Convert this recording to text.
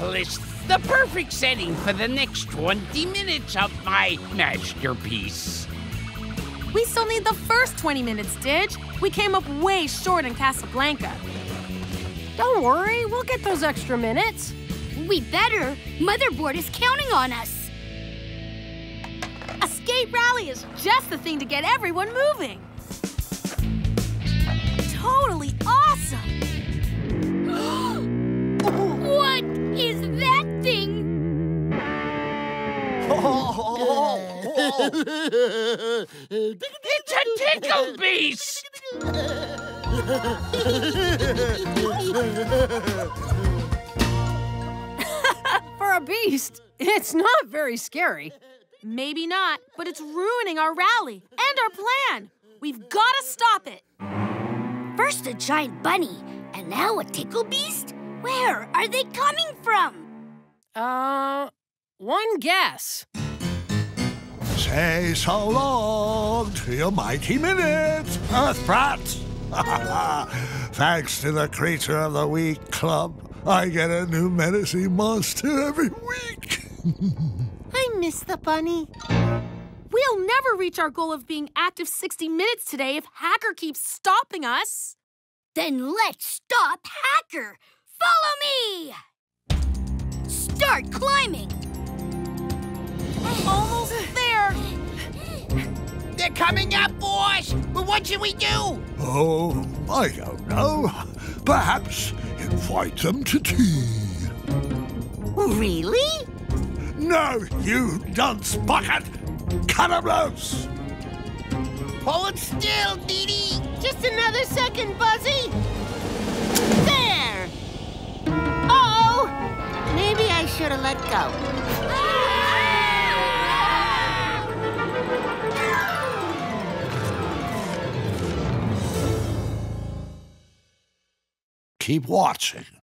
accomplished the perfect setting for the next 20 minutes of my masterpiece. We still need the first 20 minutes, Didge. We came up way short in Casablanca. Don't worry, we'll get those extra minutes. We better. Motherboard is counting on us. A skate rally is just the thing to get everyone moving. Totally awesome. What is that thing? It's a tickle beast. For a beast, it's not very scary. Maybe not, but it's ruining our rally and our plan. We've got to stop it. First a giant bunny, and now a tickle beast? Where are they coming from? One guess. Say so long to your mighty minutes, Earth brats. Thanks to the Creature of the Week Club, I get a new menacing monster every week. I miss the bunny. We'll never reach our goal of being active 60 minutes today if Hacker keeps stopping us. Then let's stop Hacker. Follow me! Start climbing. I'm almost there. They're coming up, boys. But what should we do? Oh, I don't know. Perhaps invite them to tea. Really? No, you dunce bucket. Cut him loose! Hold still, Dee Dee! Just another second, Buzzy! There! Uh-oh! Maybe I should have let go. Keep watching.